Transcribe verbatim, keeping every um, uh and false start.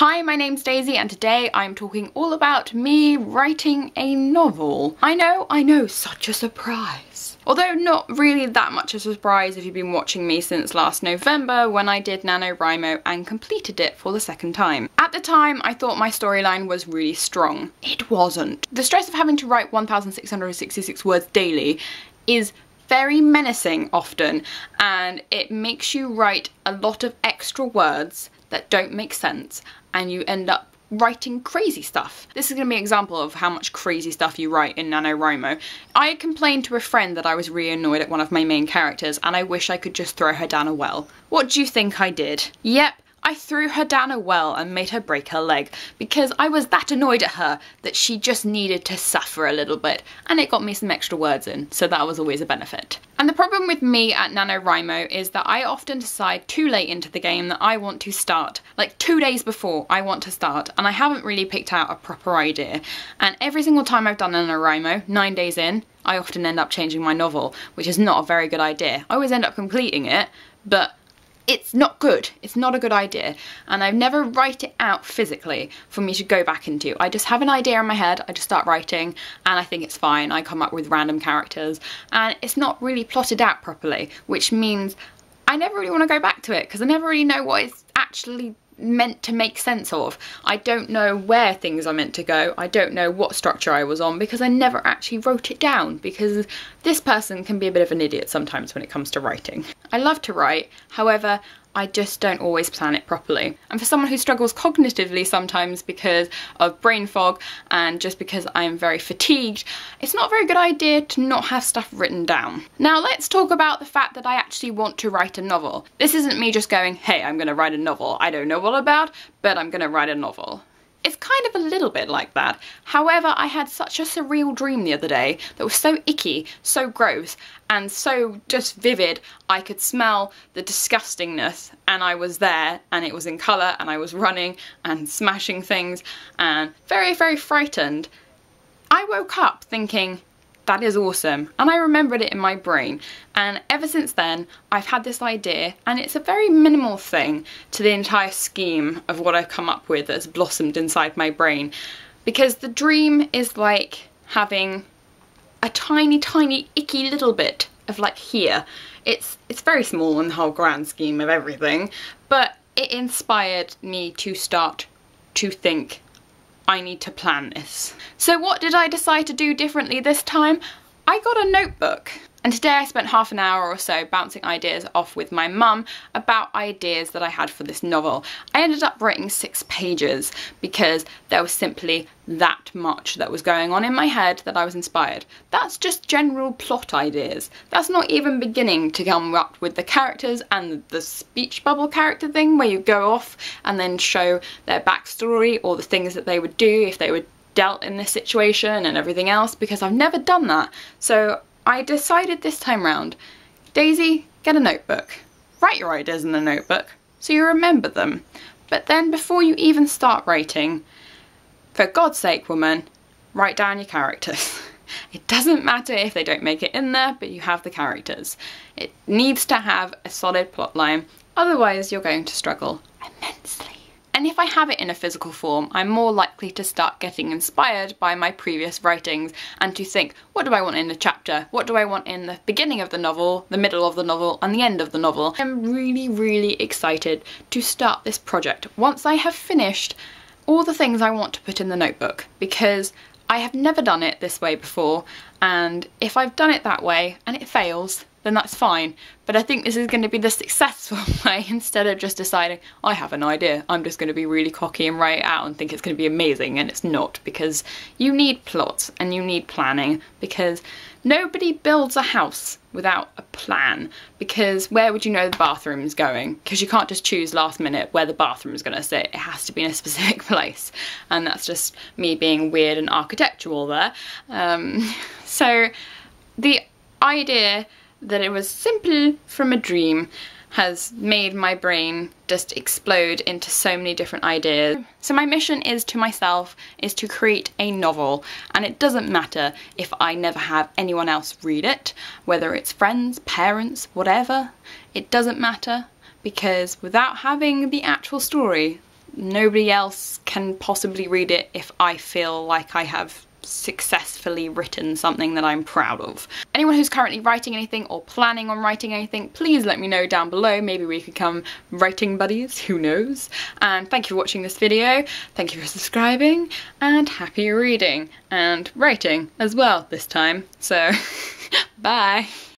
Hi, my name's Daisy and today I'm talking all about me writing a novel. I know, I know, such a surprise. Although not really that much a surprise if you've been watching me since last November when I did NaNoWriMo and completed it for the second time. At the time, I thought my storyline was really strong. It wasn't. The stress of having to write one thousand six hundred sixty-six words daily is very menacing often, and it makes you write a lot of extra words that don't make sense, and you end up writing crazy stuff. This is going to be an example of how much crazy stuff you write in NaNoWriMo. I complained to a friend that I was really annoyed at one of my main characters and I wish I could just throw her down a well. What do you think I did? Yep, I threw her down a well and made her break her leg because I was that annoyed at her that she just needed to suffer a little bit, and it got me some extra words in, so that was always a benefit. And the problem with me at NaNoWriMo is that I often decide too late into the game that I want to start, like two days before I want to start, and I haven't really picked out a proper idea. And every single time I've done NaNoWriMo, nine days in, I often end up changing my novel, which is not a very good idea. I always end up completing it, but it's not good. It's not a good idea, and I never write it out physically for me to go back into. I just have an idea in my head, I just start writing, and I think it's fine. I come up with random characters, and it's not really plotted out properly, which means I never really want to go back to it because I never really know what it's actually meant to make sense of. I don't know where things are meant to go. I don't know what structure I was on because I never actually wrote it down, because this person can be a bit of an idiot sometimes when it comes to writing. I love to write, however, I just don't always plan it properly. And for someone who struggles cognitively sometimes because of brain fog and just because I'm very fatigued, it's not a very good idea to not have stuff written down. Now let's talk about the fact that I actually want to write a novel. This isn't me just going, hey, I'm gonna write a novel. I don't know what about, but I'm gonna write a novel. It's kind of a little bit like that. However, I had such a surreal dream the other day that was so icky, so gross, and so just vivid. I could smell the disgustingness, and I was there, and it was in colour, and I was running and smashing things, and very, very frightened. I woke up thinking, that is awesome, and I remembered it in my brain, and ever since then I've had this idea, and it's a very minimal thing to the entire scheme of what I've come up with that's blossomed inside my brain, because the dream is like having a tiny tiny icky little bit of like here. It's it's very small in the whole grand scheme of everything, but it inspired me to start to think I need to plan this. So what did I decide to do differently this time? I got a notebook, and today I spent half an hour or so bouncing ideas off with my mum about ideas that I had for this novel. I ended up writing six pages because there was simply that much that was going on in my head that I was inspired. That's just general plot ideas. That's not even beginning to come up with the characters and the speech bubble character thing where you go off and then show their backstory or the things that they would do if they were dealt in this situation and everything else, because I've never done that. So I decided this time round, Daisy, get a notebook. Write your ideas in the notebook so you remember them. But then before you even start writing, for God's sake, woman, write down your characters. It doesn't matter if they don't make it in there, but you have the characters. It needs to have a solid plot line, otherwise you're going to struggle immensely. And if I have it in a physical form, I'm more likely to start getting inspired by my previous writings and to think, what do I want in a chapter? What do I want in the beginning of the novel, the middle of the novel, and the end of the novel? I'm really, really excited to start this project once I have finished all the things I want to put in the notebook, because I have never done it this way before, and if I've done it that way and it fails, then that's fine. But I think this is going to be the successful way instead of just deciding, I have an idea, I'm just going to be really cocky and write it out and think it's going to be amazing, and it's not, because you need plots and you need planning, because nobody builds a house without a plan, because where would you know the bathroom's going? Because you can't just choose last minute where the bathroom's going to sit. It has to be in a specific place, and that's just me being weird and architectural there. Um, so the idea that it was simple from a dream has made my brain just explode into so many different ideas. So my mission is to myself is to create a novel, and it doesn't matter if I never have anyone else read it, whether it's friends, parents, whatever, it doesn't matter, because without having the actual story, nobody else can possibly read it if I feel like I have successfully written something that I'm proud of. Anyone who's currently writing anything or planning on writing anything, please let me know down below. Maybe we could become writing buddies, who knows. And thank you for watching this video, thank you for subscribing, and happy reading and writing as well this time. So bye.